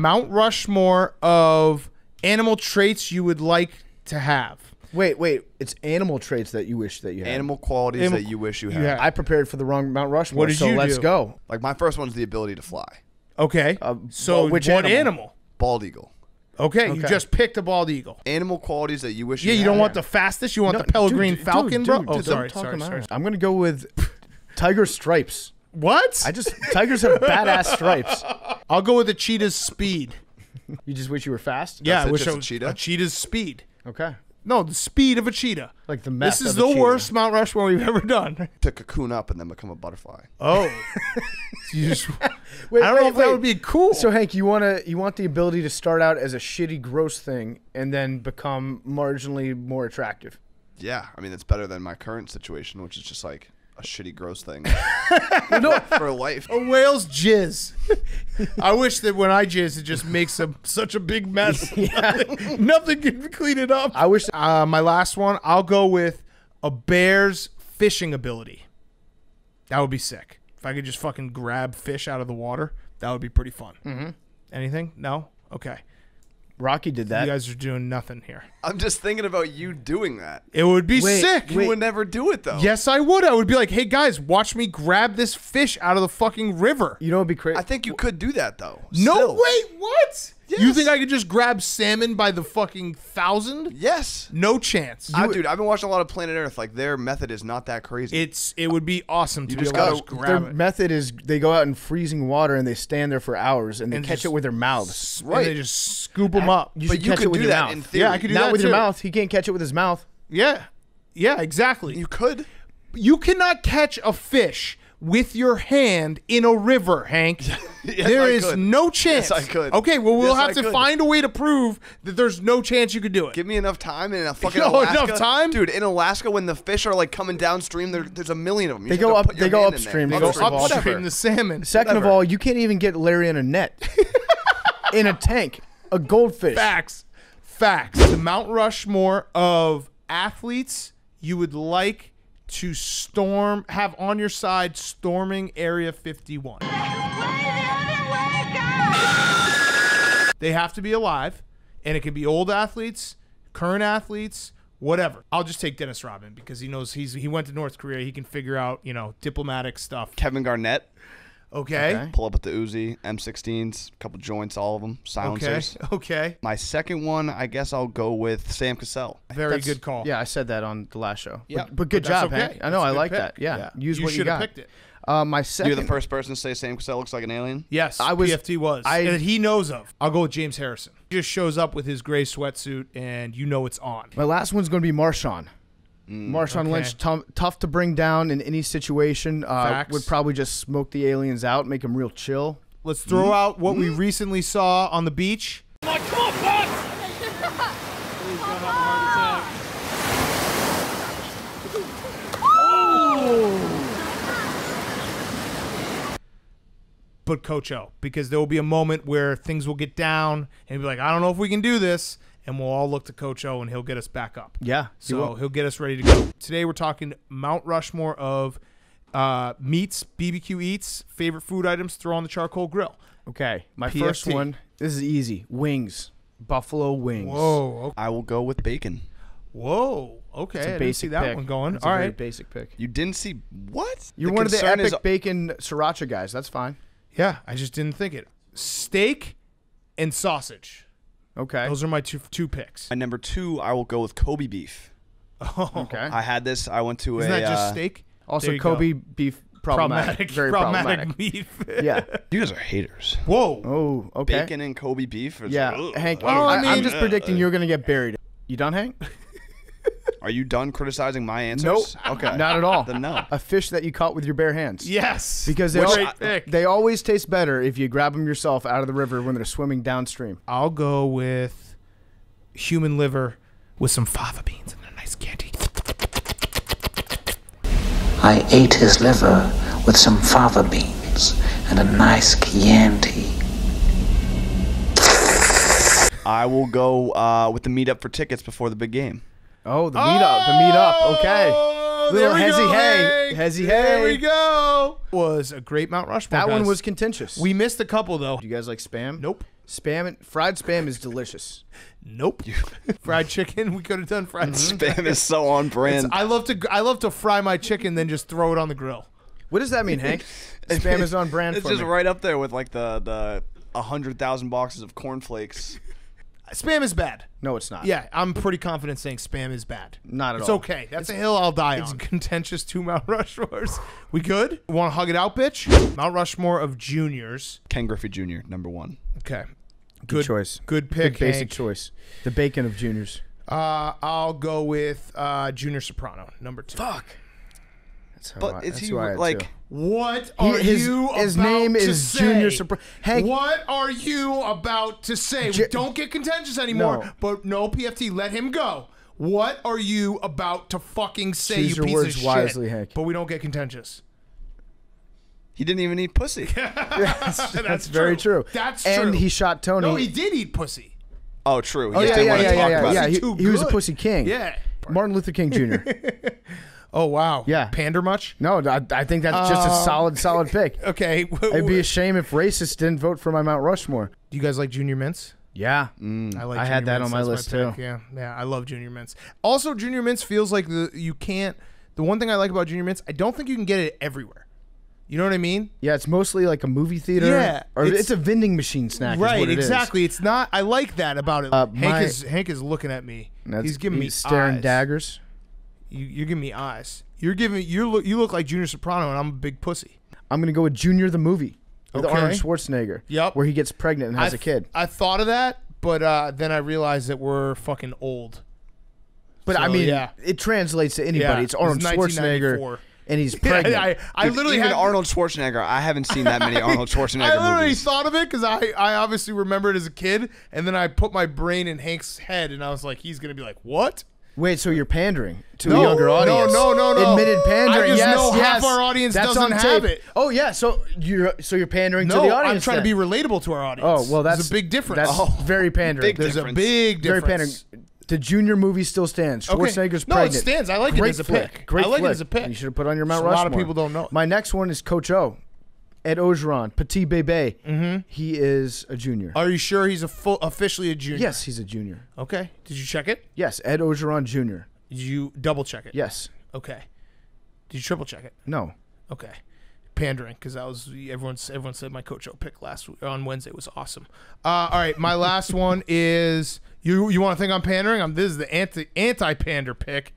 Mount Rushmore of animal traits you would like to have. Wait. It's animal traits that you wish that you had. Animal qualities that you wish you had. Yeah. I prepared for the wrong Mount Rushmore, so let's go. Like, my first one's the ability to fly. Okay. So which what animal? Bald eagle. Okay, you just picked a bald eagle. Animal qualities that you wish you had. Yeah, you don't want the fastest. You want the Peregrine Falcon, bro? Oh, sorry. I'm going to go with tiger stripes. What? Tigers have badass stripes. I'll go with a cheetah's speed. You just wish you were fast? Yeah, I wish I was a cheetah. A cheetah's speed. Okay. No, the speed of a cheetah. Like the mess. This is the worst Mount Rushmore we've ever done. To cocoon up and then become a butterfly. Oh. I don't know if that would be cool. So Hank, you want the ability to start out as a shitty, gross thing and then become marginally more attractive. Yeah, I mean, that's better than my current situation, which is just like a shitty, gross thing. For life. A whale's jizz. I wish that when I jizz, it just makes such a big mess. Yeah. Nothing can clean it up. I wish my last one, I'll go with a bear's fishing ability. That would be sick. If I could just fucking grab fish out of the water, that would be pretty fun. Mm-hmm. Anything? No? Okay. Rocky did that. You guys are doing nothing here. I'm just thinking about you doing that. It would be sick. You would never do it, though. Yes, I would. I would be like, hey, guys, watch me grab this fish out of the fucking river. You know what would be crazy? I think you could do that, though. No, wait, what? Yes. You think I could just grab salmon by the fucking thousand? Yes. No chance. Dude, I've been watching a lot of Planet Earth. Like, their method is not that crazy. It would be awesome to just grab it. Their method is they go out in freezing water and they stand there for hours and they catch it with their mouths. Right. And they just scoop them up. You could catch it with your mouth. In theory. Yeah, I could do that with your mouth. He can't catch it with his mouth. Yeah. Yeah, exactly. You could. You cannot catch a fish with your hand in a river, Hank. Yes, there is no chance. Yes, I could. Okay, well, we'll have to find a way to prove that there's no chance you could do it. Give me enough time and Alaska. Enough time? Dude, in Alaska, when the fish are like coming downstream, there's a million of them. They go upstream, the salmon. Second of all, you can't even get Larry in a net. In a tank. A goldfish. Facts. The Mount Rushmore of athletes you would like to have on your side storming Area 51. They have to be alive, and it can be old athletes, current athletes, whatever. I'll just take Dennis Rodman because he knows he went to North Korea. He can figure out, you know, diplomatic stuff. Kevin Garnett. Okay. Pull up with the Uzi, M16s, a couple joints, all of them, silencers. Okay. My second one, I guess I'll go with Sam Cassell. That's a good call. Yeah, I said that on the last show. Yeah, but good job, Hank. Okay. I know, I like that. Yeah. Use what you got. You should have picked it. My second. You're the first person to say Sam Cassell looks like an alien. Yes, PFT was. And he knows of. I'll go with James Harrison. He just shows up with his gray sweatsuit, and you know it's on. My last one's going to be Marshawn. Marshawn Lynch, tough to bring down in any situation. Would probably just smoke the aliens out, make them real chill. Let's throw out what we recently saw on the beach. Come on, bud! But Coach O, because there will be a moment where things will get down and be like, I don't know if we can do this. And we'll all look to Coach O, and he'll get us back up. Yeah. So he'll get us ready to go. Today we're talking Mount Rushmore of meats, BBQ eats, favorite food items, throw on the charcoal grill. Okay. My first one, this is easy. Wings. Buffalo wings. Whoa. Okay. I will go with bacon. Whoa. Okay. I didn't see that one going. All right. Basic pick. You didn't see what? You're one of the epic bacon sriracha guys. That's fine. Yeah. I just didn't think it. Steak and sausage. Okay. Those are my two picks. And number two, I will go with Kobe beef. Oh. Okay. I had this. I went to Isn't that just steak? Also, Kobe beef problematic. Very problematic beef. Yeah. You guys are haters. Whoa. Oh, okay. Bacon and Kobe beef? Yeah. Like, Hank, well, I mean, I'm just predicting you're going to get buried. You done, Hank? Are you done criticizing my answers? Nope. Okay. Not at all. Then no. A fish that you caught with your bare hands. Yes. Because they always taste better if you grab them yourself out of the river when they're swimming downstream. I'll go with human liver with some fava beans and a nice candy. I ate his liver with some fava beans and a nice Chianti. I will go with the meetup for tickets before the big game. Oh, the meetup. Okay. Little Hezzy Hay. Hezzy Hay. There we go. Was a great Mount Rushmore. That one was contentious. We missed a couple, though. Do you guys like spam? Nope. Fried spam is delicious. Nope. Fried chicken. We could have done fried spam is so on brand. I love to fry my chicken, then just throw it on the grill. What does that mean, Hank? Spam is on brand. It's just right up there with like the 100,000 boxes of cornflakes. Spam is bad. No, it's not. Yeah, I'm pretty confident saying spam is bad. Not at all. It's okay. That's a hill I'll die on. It's contentious to Mount Rushmore's. We good? Want to hug it out, bitch? Mount Rushmore of juniors. Ken Griffey Jr. #1. Okay. Good choice. Good pick. Good basic choice. The bacon of juniors. I'll go with Junior Soprano, #2. Fuck. But is he like? What are you about to say? His name is Junior Soprano. Hank, what are you about to say? We don't get contentious anymore. No. But no, PFT, let him go. What are you about to fucking say? Choose your words wisely, Hank. But we don't get contentious. He didn't even eat pussy. That's very true. That's true. And he shot Tony. No, he did eat pussy. Oh, true. Oh, yeah. He was a pussy king. Yeah. Martin Luther King Jr. Oh, wow. Yeah. Pander much? No, I think that's just a solid pick. Okay. It'd be a shame if racists didn't vote for my Mount Rushmore. Do you guys like Junior Mints? Yeah. I had that on my list, too. Yeah, I love Junior Mints. Also, Junior Mints feels like the one thing I like about Junior Mints, I don't think you can get it everywhere. You know what I mean? Yeah, it's mostly like a movie theater. Yeah. Or it's a vending machine snack. Right, exactly. It's not, I like that about it. Hank is looking at me. He's giving me staring daggers. You're giving me eyes. You look like Junior Soprano, and I'm a big pussy. I'm gonna go with Junior the movie, with Arnold Schwarzenegger. Yep, where he gets pregnant and has a kid. I thought of that, but then I realized that we're fucking old. But so, I mean, it translates to anybody. Yeah. It's Arnold Schwarzenegger, and he's pregnant. I literally had Arnold Schwarzenegger. I haven't seen that many Arnold Schwarzenegger. I literally thought of it because I obviously remembered as a kid, and then I put my brain in Hank's head, and I was like, he's gonna be like, what? Wait, so you're pandering to a younger audience? No. Admitted pandering. I just know half our audience doesn't have it. Oh yeah, so you're pandering to the audience. I'm trying to be relatable to our audience. Oh well, that's a big difference. That's very pandering. There's a big difference. Very pandering. The Junior movie still stands. Schwarzenegger's pregnant. No, it stands. I like it as a pick. Great flick. I like it as a pick. You should have put on your Mount Rushmore. A lot of people don't know. My next one is Coach O, Ed Ogeron, Petit Bebe. He is a junior. Are you sure he's officially a junior? Yes, he's a junior. Okay. Did you check it? Yes, Ed Ogeron Jr. Did you double check it? Yes. Okay. Did you triple check it? No. Okay. Pandering, because that was everyone said my Coach O pick on Wednesday was awesome. All right, my last one is you want to think I'm pandering? This is the anti-pander pick,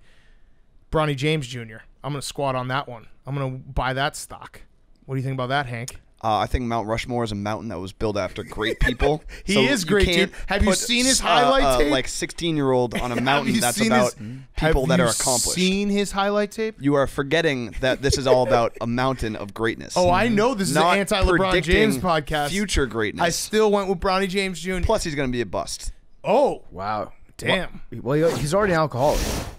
Bronny James Jr. I'm gonna squat on that one. I'm gonna buy that stock. What do you think about that, Hank? I think Mount Rushmore is a mountain that was built after great people. He is great, dude. Have you seen his highlight tape? Like 16-year-old on a mountain that's about people that are accomplished. Have you seen his highlight tape? You are forgetting that this is all about a mountain of greatness. Oh, I know this is an anti-LeBron James podcast. Future greatness. I still went with Bronny James Jr. Plus, he's going to be a bust. Oh, wow. Damn. Well, he's already an alcoholic.